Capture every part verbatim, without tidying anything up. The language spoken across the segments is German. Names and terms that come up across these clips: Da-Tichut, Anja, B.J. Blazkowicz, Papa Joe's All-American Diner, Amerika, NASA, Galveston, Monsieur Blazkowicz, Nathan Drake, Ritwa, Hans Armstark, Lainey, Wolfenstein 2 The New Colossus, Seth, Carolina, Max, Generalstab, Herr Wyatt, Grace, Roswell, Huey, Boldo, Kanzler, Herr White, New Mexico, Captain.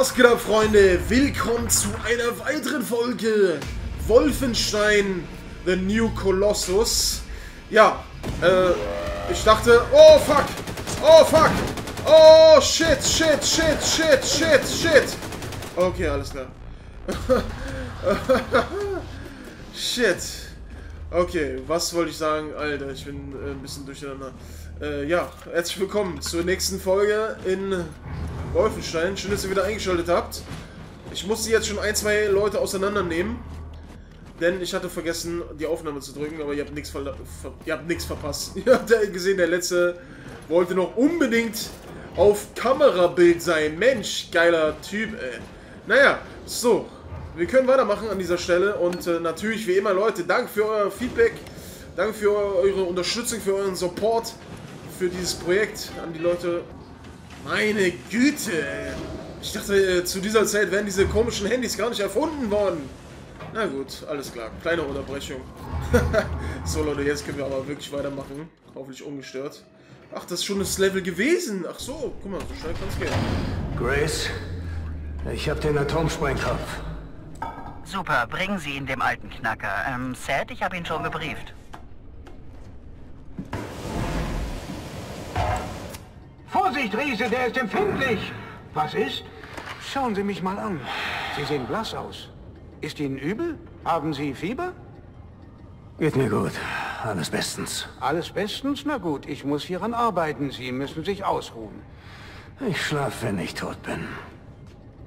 Was geht ab, Freunde? Willkommen zu einer weiteren Folge Wolfenstein The New Colossus. Ja, äh, ich dachte... Oh, fuck! Oh, fuck! Oh, shit, shit, shit, shit, shit, shit! Okay, alles klar. Shit. Okay, was wollte ich sagen? Alter, ich bin äh, ein bisschen durcheinander. Äh, ja, herzlich willkommen zur nächsten Folge in... Wolfenstein, schön, dass ihr wieder eingeschaltet habt. Ich musste jetzt schon ein, zwei Leute auseinandernehmen, denn ich hatte vergessen, die Aufnahme zu drücken, aber ihr habt nichts ver ver ihr habt nichts verpasst. Ihr habt ja gesehen, der letzte wollte noch unbedingt auf Kamerabild sein. Mensch, geiler Typ, ey. Naja, so, wir können weitermachen an dieser Stelle und äh, natürlich, wie immer, Leute, danke für euer Feedback, danke für eure Unterstützung, für euren Support, für dieses Projekt an die Leute. Meine Güte! Ich dachte, zu dieser Zeit wären diese komischen Handys gar nicht erfunden worden. Na gut, alles klar. Kleine Unterbrechung. So, Leute, jetzt können wir aber wirklich weitermachen. Hoffentlich ungestört. Ach, das ist schon das Level gewesen. Ach so, guck mal, so schnell kann's gehen. Grace, ich hab den Atomsprengkopf. Super, bringen Sie ihn dem alten Knacker. Ähm, Seth, ich habe ihn schon gebrieft. Vorsicht, Riese, der ist empfindlich. Was ist? Schauen Sie mich mal an. Sie sehen blass aus. Ist Ihnen übel? Haben Sie Fieber? Geht mir gut. Alles bestens. Alles bestens? Na gut, ich muss hieran arbeiten. Sie müssen sich ausruhen. Ich schlafe, wenn ich tot bin.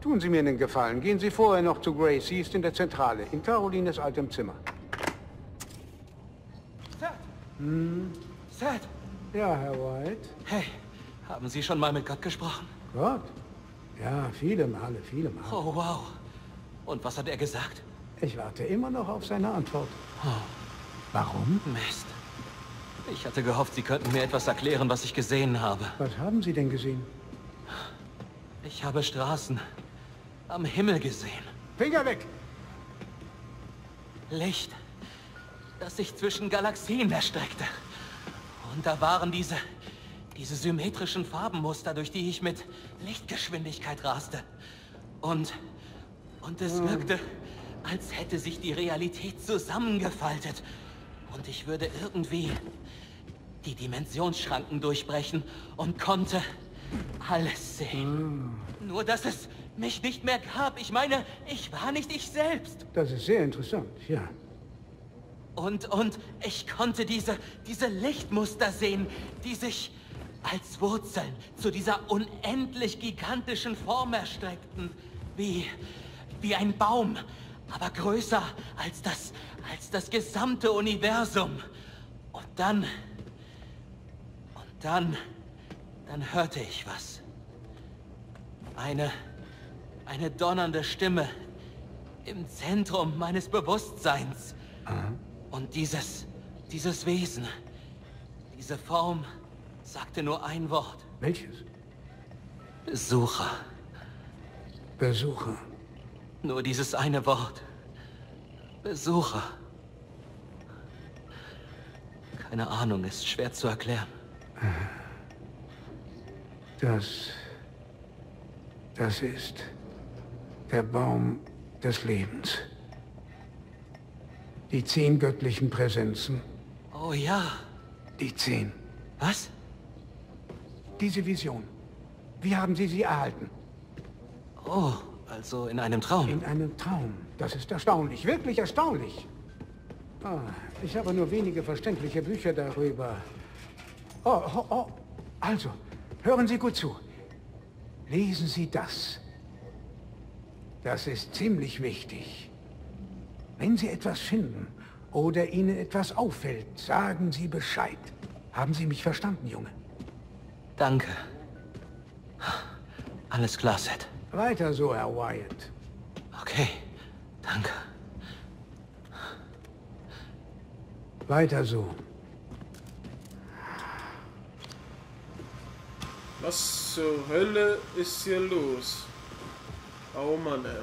Tun Sie mir einen Gefallen. Gehen Sie vorher noch zu Grace. Sie ist in der Zentrale, in Carolines altem Zimmer. Seth! Hm? Seth! Ja, Herr White? Hey. Haben Sie schon mal mit Gott gesprochen? Gott? Ja, viele Male, viele Male. Oh, wow. Und was hat er gesagt? Ich warte immer noch auf seine Antwort. Oh. Warum? Mist. Ich hatte gehofft, Sie könnten mir etwas erklären, was ich gesehen habe. Was haben Sie denn gesehen? Ich habe Straßen am Himmel gesehen. Finger weg! Licht, das sich zwischen Galaxien erstreckte. Und da waren diese... Diese symmetrischen Farbenmuster, durch die ich mit Lichtgeschwindigkeit raste. Und, und es wirkte, als hätte sich die Realität zusammengefaltet. Und ich würde irgendwie die Dimensionsschranken durchbrechen und konnte alles sehen. Mm. Nur, dass es mich nicht mehr gab. Ich meine, ich war nicht ich selbst. Das ist sehr interessant, ja. Und, und ich konnte diese, diese Lichtmuster sehen, die sich... als Wurzeln zu dieser unendlich gigantischen Form erstreckten, wie, wie ein Baum, aber größer als das, als das gesamte Universum. Und dann, und dann, dann hörte ich was. Eine, eine donnernde Stimme im Zentrum meines Bewusstseins. Mhm. Und dieses, dieses Wesen, diese Form... sagte nur ein Wort. Welches? Besucher. Besucher. Nur dieses eine Wort. Besucher. Keine Ahnung, ist schwer zu erklären. Das... Das ist... der Baum des Lebens. Die zehn göttlichen Präsenzen. Oh ja. Die zehn. Was? Diese Vision. Wie haben Sie sie erhalten? Oh, also in einem Traum. In einem Traum. Das ist erstaunlich, wirklich erstaunlich. Ah, ich habe nur wenige verständliche Bücher darüber. Oh, oh, oh. Also, hören Sie gut zu. Lesen Sie das. Das ist ziemlich wichtig. Wenn Sie etwas finden oder Ihnen etwas auffällt, sagen Sie Bescheid. Haben Sie mich verstanden, Junge? Danke. Alles klar, Seth. Weiter so, Herr Wyatt. Okay, danke. Weiter so. Was zur Hölle ist hier los? Oh Mann, ey.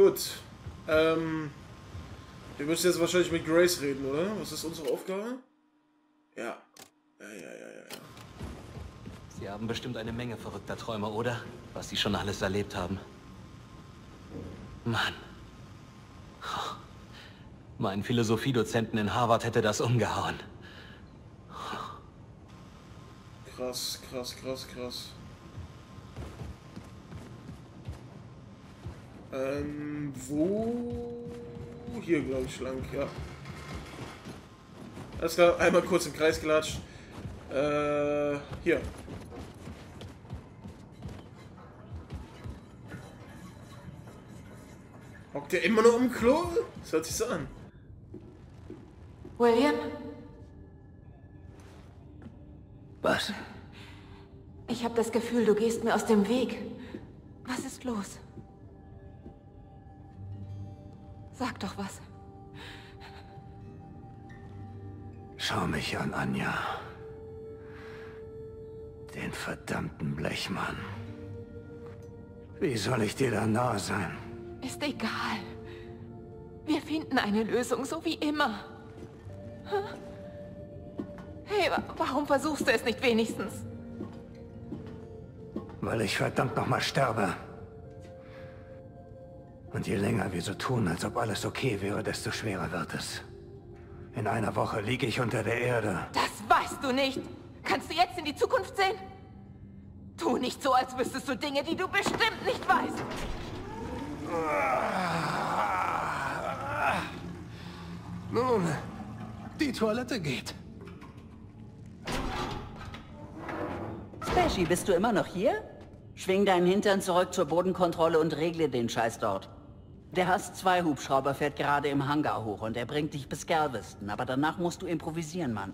Gut. Ähm... Wir müssen jetzt wahrscheinlich mit Grace reden, oder? Was ist unsere Aufgabe? Ja. Ja, ja, ja, ja. Sie haben bestimmt eine Menge verrückter Träume, oder? Was Sie schon alles erlebt haben. Mann. Oh. Mein Philosophiedozenten in Harvard hätte das umgehauen. Oh. Krass, krass, krass, krass. Ähm, wo? Hier, glaube ich, lang, ja. Alles klar, einmal kurz im Kreis gelatscht. Äh, hier. Hockt der immer noch im Klo? Das hört sich so an. William? Was? Ich habe das Gefühl, du gehst mir aus dem Weg. Was ist los? Sag doch was. Schau mich an, Anja. Den verdammten Blechmann. Wie soll ich dir da nahe sein? Ist egal. Wir finden eine Lösung, so wie immer. Hey, warum versuchst du es nicht wenigstens? Weil ich verdammt nochmal sterbe. Und je länger wir so tun, als ob alles okay wäre, desto schwerer wird es. In einer Woche liege ich unter der Erde. Das weißt du nicht! Kannst du jetzt in die Zukunft sehen? Tu nicht so, als wüsstest du Dinge, die du bestimmt nicht weißt! Nun, die Toilette geht. Spashy, bist du immer noch hier? Schwing deinen Hintern zurück zur Bodenkontrolle und regle den Scheiß dort. Der Hass zwei Hubschrauber fährt gerade im Hangar hoch und er bringt dich bis Galveston, aber danach musst du improvisieren, Mann.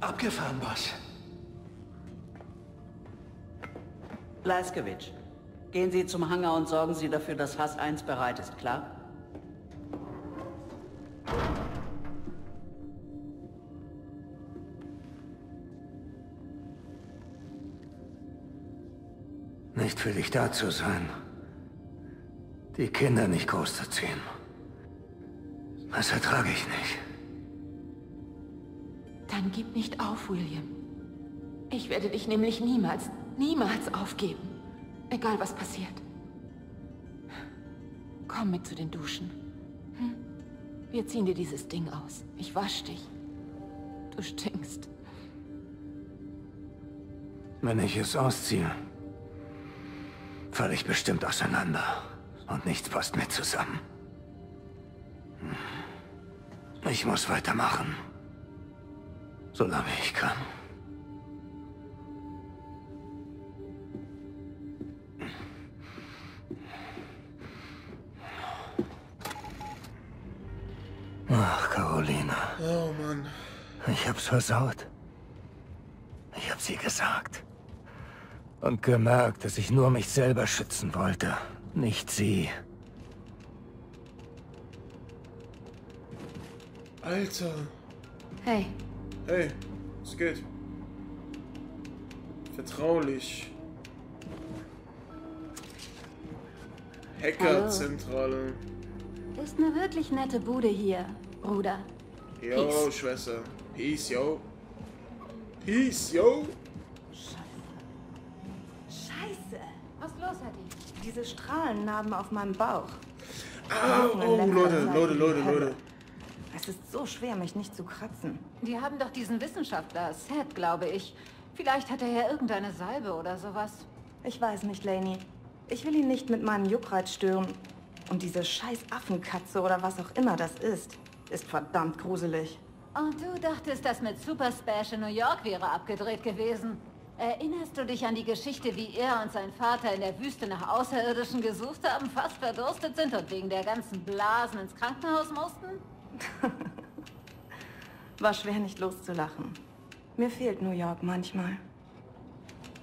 Abgefahren, Boss. Blazkowicz, gehen Sie zum Hangar und sorgen Sie dafür, dass Hass eins bereit ist, klar? Nicht für dich da zu sein. Die Kinder nicht großzuziehen. Das ertrage ich nicht. Dann gib nicht auf, William. Ich werde dich nämlich niemals, niemals aufgeben. Egal, was passiert. Komm mit zu den Duschen. Hm? Wir ziehen dir dieses Ding aus. Ich wasch dich. Du stinkst. Wenn ich es ausziehe, falle ich bestimmt auseinander. Und nichts passt mir zusammen. Ich muss weitermachen. Solange ich kann. Ach, Carolina. Oh, Mann. Ich hab's versaut. Ich hab's ihr gesagt. Und gemerkt, dass ich nur mich selber schützen wollte. Nicht sie. Alter. Hey. Hey, es geht. Vertraulich. Hackerzentrale. Ist eine wirklich nette Bude hier, Bruder. Yo, Peace. Schwester. Peace, yo. Peace, yo. Scheiße. Scheiße. Was ist los, Hattie? Diese Strahlennarben auf meinem Bauch. Ah, oh, oh Leute, Leute, Leute, Leute. Es ist so schwer, mich nicht zu kratzen. Die haben doch diesen Wissenschaftler, Seth, glaube ich. Vielleicht hat er ja irgendeine Salbe oder sowas. Ich weiß nicht, Lainey. Ich will ihn nicht mit meinem Juckreiz stören. Und diese scheiß Affenkatze oder was auch immer das ist, ist verdammt gruselig. Und du dachtest, das mit Super Spash in New York wäre abgedreht gewesen. Erinnerst du dich an die Geschichte, wie er und sein Vater in der Wüste nach Außerirdischen gesucht haben, fast verdurstet sind und wegen der ganzen Blasen ins Krankenhaus mussten? War schwer, nicht loszulachen. Mir fehlt New York manchmal.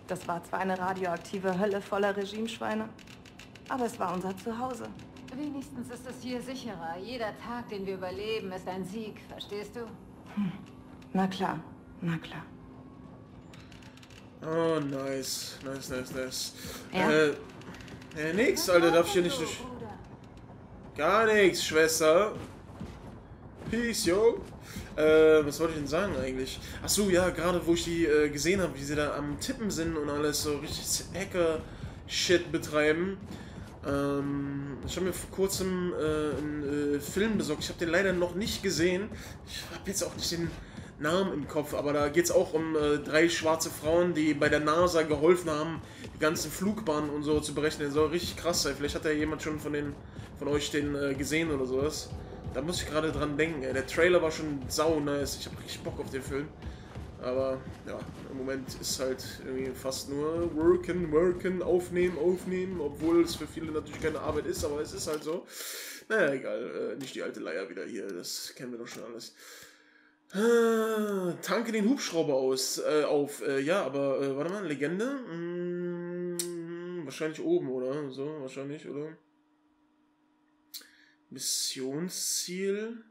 Das war zwar eine radioaktive Hölle voller Regimeschweine, aber es war unser Zuhause. Wenigstens ist es hier sicherer. Jeder Tag, den wir überleben, ist ein Sieg. Verstehst du? Hm. Na klar, na klar. Oh, nice. Nice, nice, nice. Ja? Äh, äh, nix, Alter, darf ich hier nicht... Gar nichts, Schwester. Peace, yo. Äh, was wollte ich denn sagen eigentlich? Ach so, ja, gerade wo ich die äh, gesehen habe, wie sie da am Tippen sind und alles so richtig Hacker-Shit betreiben. Ähm, ich habe mir vor kurzem äh, einen äh, Film besorgt. Ich habe den leider noch nicht gesehen. Ich habe jetzt auch nicht den Namen im Kopf, aber da geht es auch um äh, drei schwarze Frauen, die bei der NASA geholfen haben, die ganzen Flugbahnen und so zu berechnen. Das soll richtig krass sein. Vielleicht hat ja jemand schon von, den, von euch den äh, gesehen oder sowas. Da muss ich gerade dran denken. Ey. Der Trailer war schon sau nice. Ich habe richtig Bock auf den Film. Aber ja, im Moment ist halt irgendwie fast nur worken, worken, aufnehmen, aufnehmen. Obwohl es für viele natürlich keine Arbeit ist, aber es ist halt so. Naja, egal. Äh, nicht die alte Leier wieder hier. Das kennen wir doch schon alles. Ah, tanke den Hubschrauber aus, äh, auf. Äh, ja, aber äh, warte mal, Legende? Hm, wahrscheinlich oben, oder? So, wahrscheinlich, oder? Missionsziel.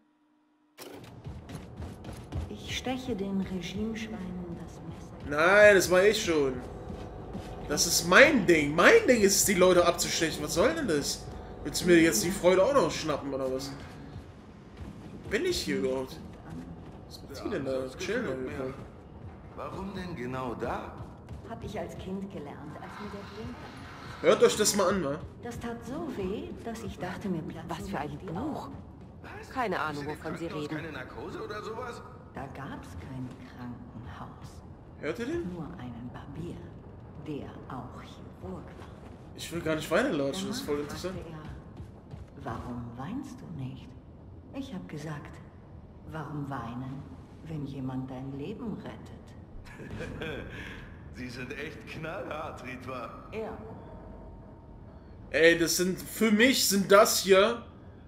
Ich steche den Regimeschweinen das Messer. Nein, das war ich schon. Das ist mein Ding. Mein Ding ist es, die Leute abzustechen. Was soll denn das? Willst du mir jetzt die Freude auch noch schnappen, oder was? Bin ich hier überhaupt? Was ist ja, denn da? Chillen mehr. Warum denn genau da? Hab ich als Kind gelernt, als mir der Blink. Hört euch das mal an, ne? Das tat so weh, dass ich dachte mir, was für ein Bauch. Keine Ahnung, wovon Sie reden. Keine Narkose oder sowas? Da gab's kein Krankenhaus. Hört ihr den? Nur einen Barbier, der auch Chirurg war. Ich will gar nicht weinen, Leute, das ist voll interessant. Er, warum weinst du nicht? Ich hab gesagt, warum weinen, wenn jemand dein Leben rettet? Sie sind echt knallhart, Ritwa. Ja. Ey, das sind, für mich sind das hier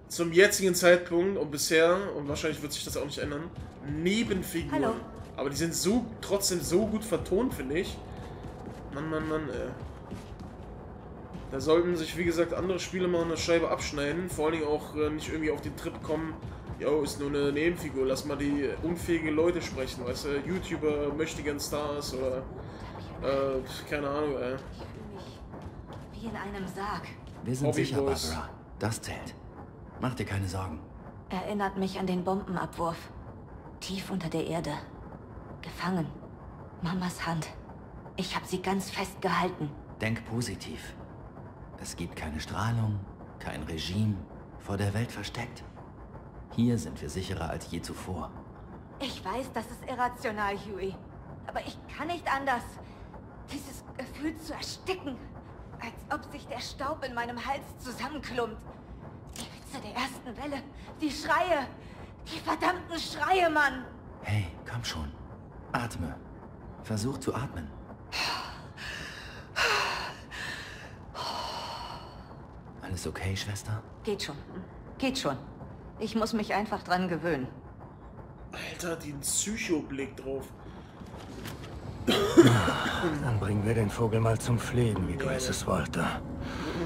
zum jetzigen Zeitpunkt und bisher, und wahrscheinlich wird sich das auch nicht ändern, Nebenfiguren. Hallo. Aber die sind so trotzdem so gut vertont, finde ich. Mann, Mann, Mann, ey. Da sollten sich, wie gesagt, andere Spiele mal eine Scheibe abschneiden. Vor allen Dingen auch äh, nicht irgendwie auf den Trip kommen, yo, ist nur eine Nebenfigur, lass mal die unfähigen Leute sprechen, weißt du, YouTuber, möchtegern Stars oder, äh, keine Ahnung, ey. In einem Sarg. Wir sind sicher, Barbara. Das zählt. Mach dir keine Sorgen. Erinnert mich an den Bombenabwurf. Tief unter der Erde. Gefangen. Mamas Hand. Ich habe sie ganz fest gehalten. Denk positiv. Es gibt keine Strahlung, kein Regime, vor der Welt versteckt. Hier sind wir sicherer als je zuvor. Ich weiß, das ist irrational, Huey. Aber ich kann nicht anders. Dieses Gefühl zu ersticken. Als ob sich der Staub in meinem Hals zusammenklumpt. Die Witze der ersten Welle, die Schreie, die verdammten Schreie, Mann! Hey, komm schon. Atme. Versuch zu atmen. Alles okay, Schwester? Geht schon. Geht schon. Ich muss mich einfach dran gewöhnen. Alter, den Psycho-Blick drauf. Dann bringen wir den Vogel mal zum Fliegen, wie Grace es wollte.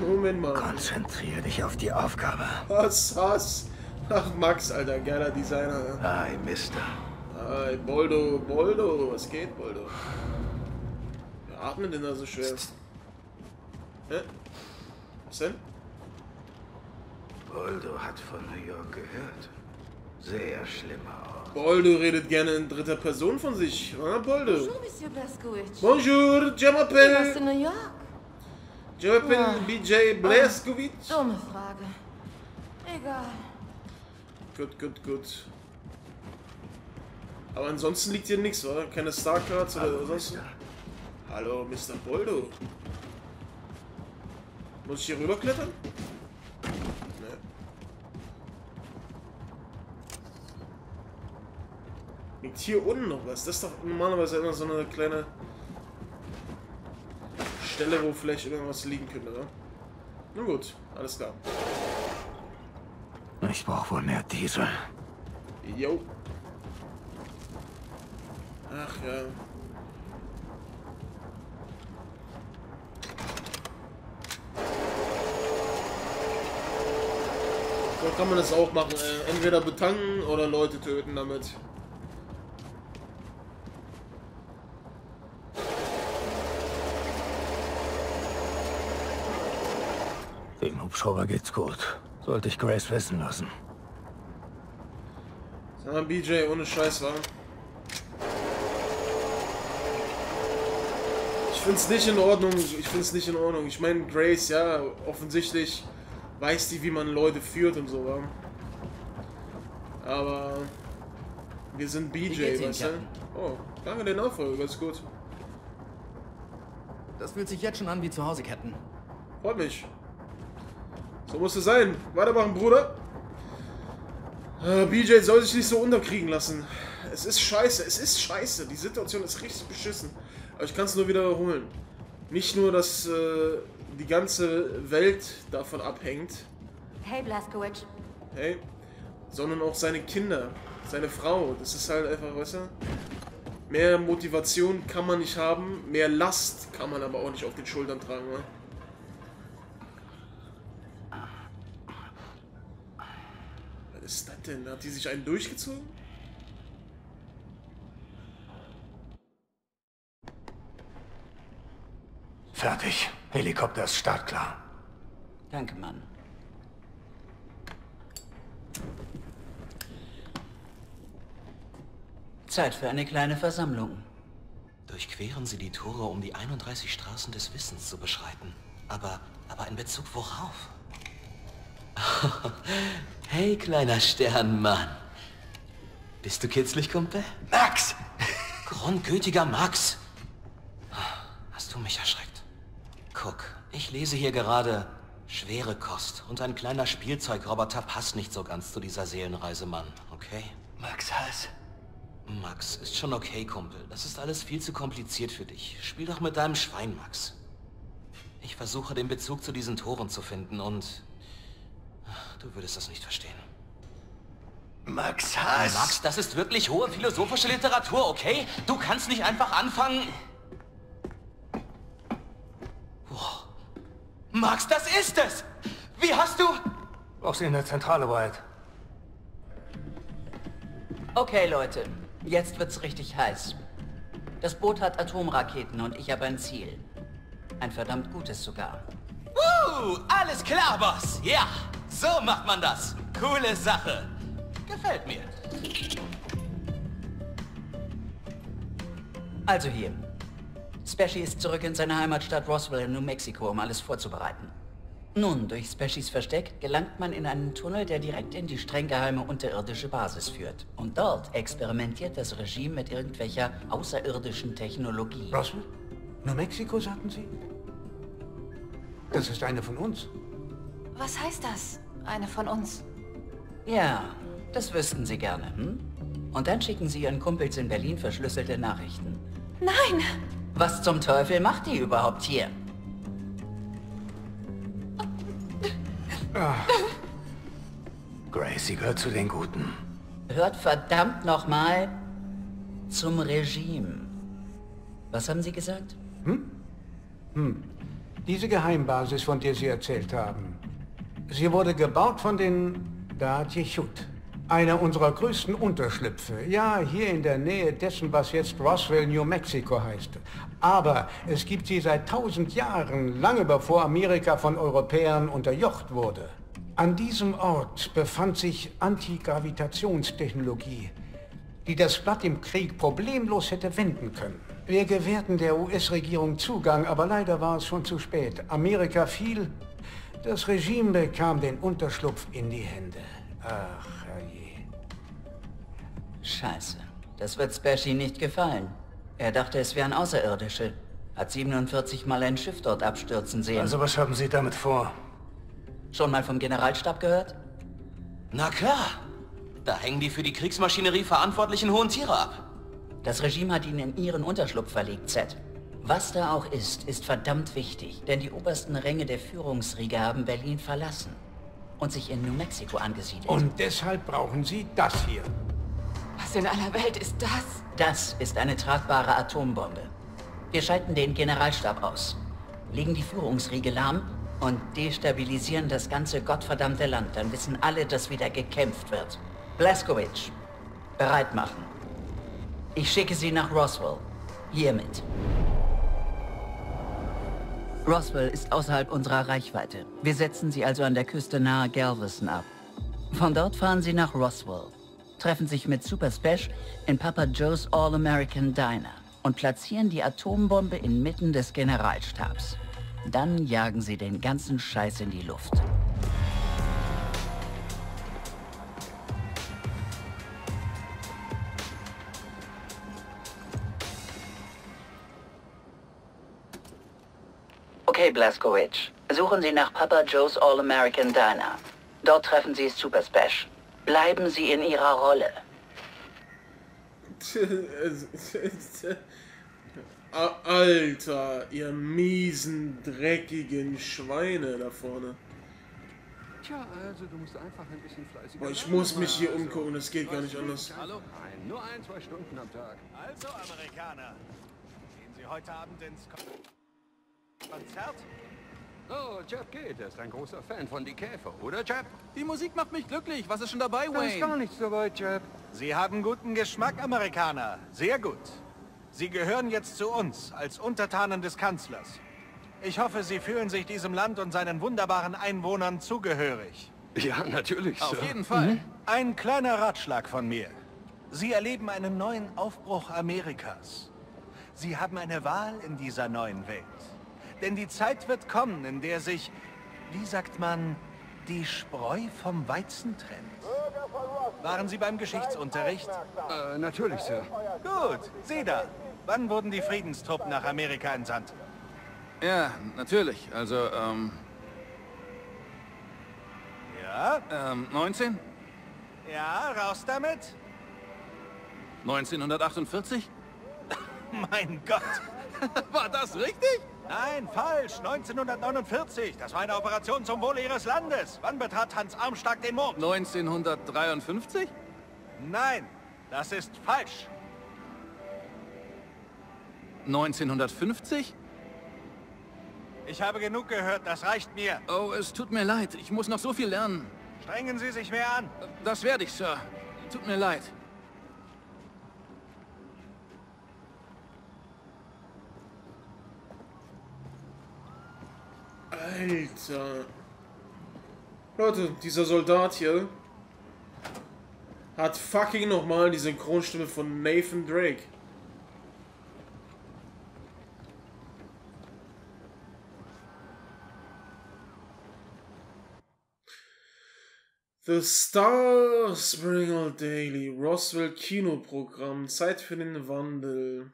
Moment mal. Konzentriere dich auf die Aufgabe. Hass, Hass. Ach, Max, Alter, geiler Designer. Hi, Mister. Hi, Boldo, Boldo. Was geht, Boldo? Wir atmen denn da so schwer. Hä? Was denn? Boldo hat von New York gehört. Sehr schlimmer Ort. Boldo redet gerne in dritter Person von sich, oder Boldo? Bonjour, Monsieur Blazkowicz. Bonjour, je m'appelle. Du warst in New York? Je m'appelle ja. B J. Blazkowicz. Oh, dumme Frage. Egal. Gut, gut, gut. Aber ansonsten liegt hier nichts, oder? Keine Starcards oder sonst was? Hallo, Mister Boldo. Muss ich hier rüberklettern? Hier unten noch was. Das ist doch normalerweise immer so eine kleine Stelle, wo vielleicht irgendwas liegen könnte, oder? Nun gut, alles klar. Ich brauche wohl mehr Diesel. Jo. Ach ja. So kann man das auch machen. Entweder betanken oder Leute töten damit. Dem Hubschrauber geht's gut. Sollte ich Grace wissen lassen. Ja, B J, ohne Scheiß, war. Ich find's nicht in Ordnung, ich find's nicht in Ordnung. Ich meine, Grace, ja, offensichtlich weiß die, wie man Leute führt und so, war. Aber wir sind B J, weißt du? Oh, danke der Nachfolge, ganz gut. Das fühlt sich jetzt schon an wie zu Hause, Captain. Freut mich. So muss es sein. Weitermachen, Bruder. Äh, B J soll sich nicht so unterkriegen lassen. Es ist scheiße, es ist scheiße. Die Situation ist richtig beschissen. Aber ich kann es nur wiederholen. Nicht nur, dass äh, die ganze Welt davon abhängt. Hey, Blazkowicz. Hey. Sondern auch seine Kinder, seine Frau. Das ist halt einfach, weißt du? Mehr Motivation kann man nicht haben, mehr Last kann man aber auch nicht auf den Schultern tragen, ne? Was ist das denn? Hat die sich einen durchgezogen? Fertig. Helikopter ist startklar. Danke, Mann. Zeit für eine kleine Versammlung. Durchqueren Sie die Tore, um die einunddreißig Straßen des Wissens zu beschreiten. Aber, aber in Bezug worauf? Oh, hey, kleiner Sternmann. Bist du kitzlig, Kumpel? Max! Grundgütiger Max! Hast du mich erschreckt? Guck, ich lese hier gerade schwere Kost und ein kleiner Spielzeugroboter passt nicht so ganz zu dieser Seelenreise, Mann. Okay? Max Hals. Max, ist schon okay, Kumpel. Das ist alles viel zu kompliziert für dich. Spiel doch mit deinem Schwein, Max. Ich versuche, den Bezug zu diesen Toren zu finden und... Du würdest das nicht verstehen. Max, Hass! Max, das ist wirklich hohe philosophische Literatur, okay? Du kannst nicht einfach anfangen... Wow. Max, das ist es! Wie hast du... Brauchst du in der Zentrale, Wyatt. Okay, Leute. Jetzt wird's richtig heiß. Das Boot hat Atomraketen und ich habe ein Ziel. Ein verdammt gutes sogar. Uh, alles klar, Boss. Ja, so macht man das. Coole Sache. Gefällt mir. Also hier. Speshy ist zurück in seine Heimatstadt Roswell in New Mexico, um alles vorzubereiten. Nun, durch Speshys Versteck gelangt man in einen Tunnel, der direkt in die streng geheime unterirdische Basis führt. Und dort experimentiert das Regime mit irgendwelcher außerirdischen Technologie. Roswell? New Mexico, sagten Sie? Das ist eine von uns. Was heißt das? Eine von uns? Ja, das wüssten Sie gerne, hm? Und dann schicken Sie Ihren Kumpels in Berlin verschlüsselte Nachrichten. Nein! Was zum Teufel macht die überhaupt hier? Ah. Grace, sie gehört zu den Guten. Hört verdammt nochmal zum Regime. Was haben Sie gesagt? Hm? Hm. Diese Geheimbasis, von der Sie erzählt haben, sie wurde gebaut von den Da-Tichut, einer unserer größten Unterschlüpfe. Ja, hier in der Nähe dessen, was jetzt Roswell, New Mexico heißt. Aber es gibt sie seit tausend Jahren, lange bevor Amerika von Europäern unterjocht wurde. An diesem Ort befand sich Antigravitationstechnologie, die das Blatt im Krieg problemlos hätte wenden können. Wir gewährten der U S-Regierung Zugang, aber leider war es schon zu spät. Amerika fiel, das Regime bekam den Unterschlupf in die Hände. Ach, herrje. Scheiße. Das wird Speshy nicht gefallen. Er dachte, es wären Außerirdische. Hat siebenundvierzig Mal ein Schiff dort abstürzen sehen. Also was haben Sie damit vor? Schon mal vom Generalstab gehört? Na klar. Da hängen die für die Kriegsmaschinerie verantwortlichen hohen Tiere ab. Das Regime hat ihn in ihren Unterschlupf verlegt, Seth. Was da auch ist, ist verdammt wichtig. Denn die obersten Ränge der Führungsriege haben Berlin verlassen. Und sich in New Mexico angesiedelt. Und deshalb brauchen Sie das hier. Was in aller Welt ist das? Das ist eine tragbare Atombombe. Wir schalten den Generalstab aus, legen die Führungsriege lahm und destabilisieren das ganze gottverdammte Land. Dann wissen alle, dass wieder gekämpft wird. Blazkowicz, bereit machen. Ich schicke Sie nach Roswell. Hiermit. Roswell ist außerhalb unserer Reichweite. Wir setzen Sie also an der Küste nahe Galveston ab. Von dort fahren Sie nach Roswell. treffen sich mit Super Spesh in Papa Joe's All-American Diner und platzieren die Atombombe inmitten des Generalstabs. Dann jagen sie den ganzen Scheiß in die Luft. Okay, Blazkowicz. Suchen Sie nach Papa Joe's All-American Diner. Dort treffen Sie Super Spesh. Bleiben Sie in Ihrer Rolle. Alter, ihr miesen, dreckigen Schweine da vorne. Tja, also du musst einfach ein bisschen fleißiger sein. Ich muss mich hier umgucken, das geht gar nicht anders. Hallo? Nein, nur ein, zwei Stunden am Tag. Also, Amerikaner, gehen Sie heute Abend ins Konzert? Oh, Jeb geht. Er ist ein großer Fan von Die Käfer, oder, Jeb? Die Musik macht mich glücklich. Was ist schon dabei, Wayne? Da ist gar nichts dabei, Jeb. Sie haben guten Geschmack, Amerikaner. Sehr gut. Sie gehören jetzt zu uns, als Untertanen des Kanzlers. Ich hoffe, Sie fühlen sich diesem Land und seinen wunderbaren Einwohnern zugehörig. Ja, natürlich, Sir. Auf jeden Fall. Mhm. Ein kleiner Ratschlag von mir. Sie erleben einen neuen Aufbruch Amerikas. Sie haben eine Wahl in dieser neuen Welt. Denn die Zeit wird kommen, in der sich, wie sagt man, die Spreu vom Weizen trennt. Waren Sie beim Geschichtsunterricht? Äh, natürlich, Sir. Gut, sieh da. Wann wurden die Friedenstruppen nach Amerika entsandt? Ja, natürlich. Also, ähm... ja? Ähm, neunzehn? Ja, raus damit. neunzehnhundertachtundvierzig? Mein Gott. War das richtig? Nein, falsch. neunzehnhundertneunundvierzig. Das war eine Operation zum Wohle Ihres Landes. Wann betrat Hans Armstark den Mond? neunzehnhundertdreiundfünfzig? Nein, das ist falsch. neunzehnhundertfünfzig? Ich habe genug gehört, das reicht mir. Oh, es tut mir leid. Ich muss noch so viel lernen. Strengen Sie sich mehr an. Das werde ich, Sir. Tut mir leid. Alter. Leute, dieser Soldat hier hat fucking nochmal die Synchronstimme von Nathan Drake. The Stars bring all daily. Roswell Kinoprogramm. Zeit für den Wandel.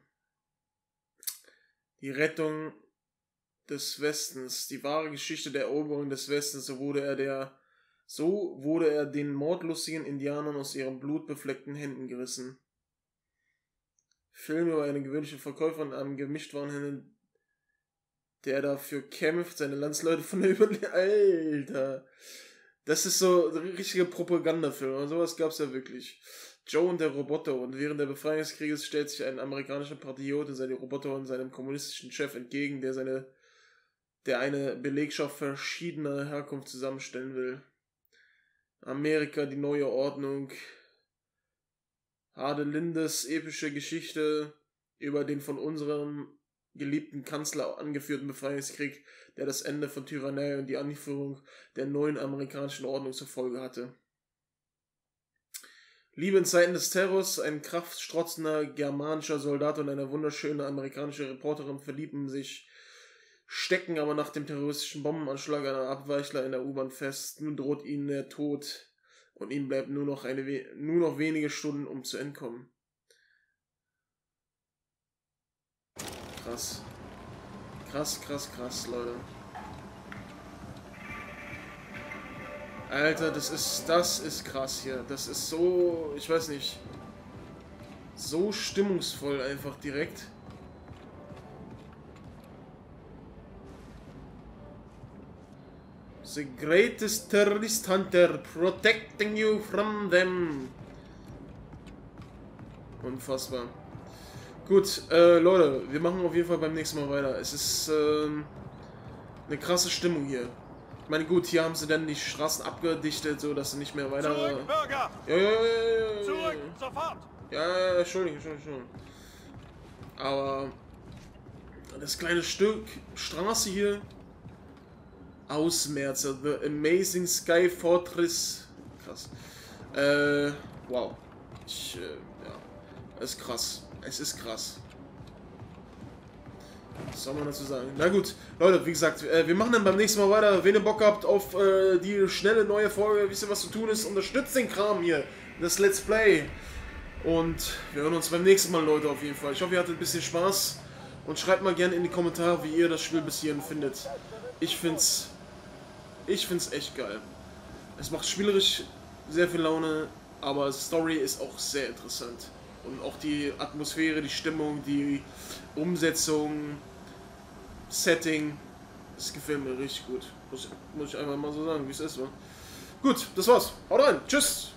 Die Rettung des Westens, die wahre Geschichte der Eroberung des Westens, so wurde er der, so wurde er den mordlustigen Indianern aus ihren blutbefleckten Händen gerissen. Film über einen gewöhnlichen Verkäufer und einem Gemischtwarenhändler, der dafür kämpft, seine Landsleute von der Überlebung. Alter, das ist so ein richtiger Propagandafilm, aber sowas gab's ja wirklich. Joe und der Roboter, und während der Befreiung des Krieges stellt sich ein amerikanischer Patriot seine Roboter und seinem kommunistischen Chef entgegen, der seine der eine Belegschaft verschiedener Herkunft zusammenstellen will. Amerika, die neue Ordnung. Adelindes epische Geschichte über den von unserem geliebten Kanzler angeführten Befreiungskrieg, der das Ende von Tyrannei und die Anführung der neuen amerikanischen Ordnung zur Folge hatte. Liebe in Zeiten des Terrors, ein kraftstrotzender germanischer Soldat und eine wunderschöne amerikanische Reporterin verlieben sich, stecken aber nach dem terroristischen Bombenanschlag einer Abweichler in der U-Bahn fest. Nun droht ihnen der Tod und ihnen bleibt nur noch, eine We nur noch wenige Stunden, um zu entkommen. Krass. Krass, krass, krass, Leute. Alter, das ist, das ist krass hier. Das ist so, ich weiß nicht, so stimmungsvoll einfach direkt. The greatest terrorist hunter protecting you from them. Unfassbar. Gut, äh, Leute, wir machen auf jeden Fall beim nächsten Mal weiter. Es ist äh, eine krasse Stimmung hier. Ich meine, gut, hier haben sie dann die Straßen abgedichtet, so dass sie nicht mehr weiter. Zurück, Bürger! Ja, ja, ja, ja, ja. Zurück, sofort! Ja, ja, ja, Entschuldigung, Entschuldigung. Aber das kleine Stück Straße hier. Ausmerzer, The Amazing Sky Fortress. Krass. Äh, wow. Ich, äh, ja. Es ist krass. Es ist krass. Was soll man dazu sagen? Na gut, Leute, wie gesagt, wir machen dann beim nächsten Mal weiter. Wenn ihr Bock habt auf äh, die schnelle neue Folge, wisst ihr, was zu tun ist, unterstützt den Kram hier. Das Let's Play. Und wir hören uns beim nächsten Mal, Leute, auf jeden Fall. Ich hoffe, ihr hattet ein bisschen Spaß. Und schreibt mal gerne in die Kommentare, wie ihr das Spiel bis hierhin findet. Ich find's... Ich find's echt geil. Es macht spielerisch sehr viel Laune, aber die Story ist auch sehr interessant. Und auch die Atmosphäre, die Stimmung, die Umsetzung, Setting, das gefällt mir richtig gut. Muss, muss ich einfach mal so sagen, wie es ist. Oder? Gut, das war's. Haut rein. Tschüss.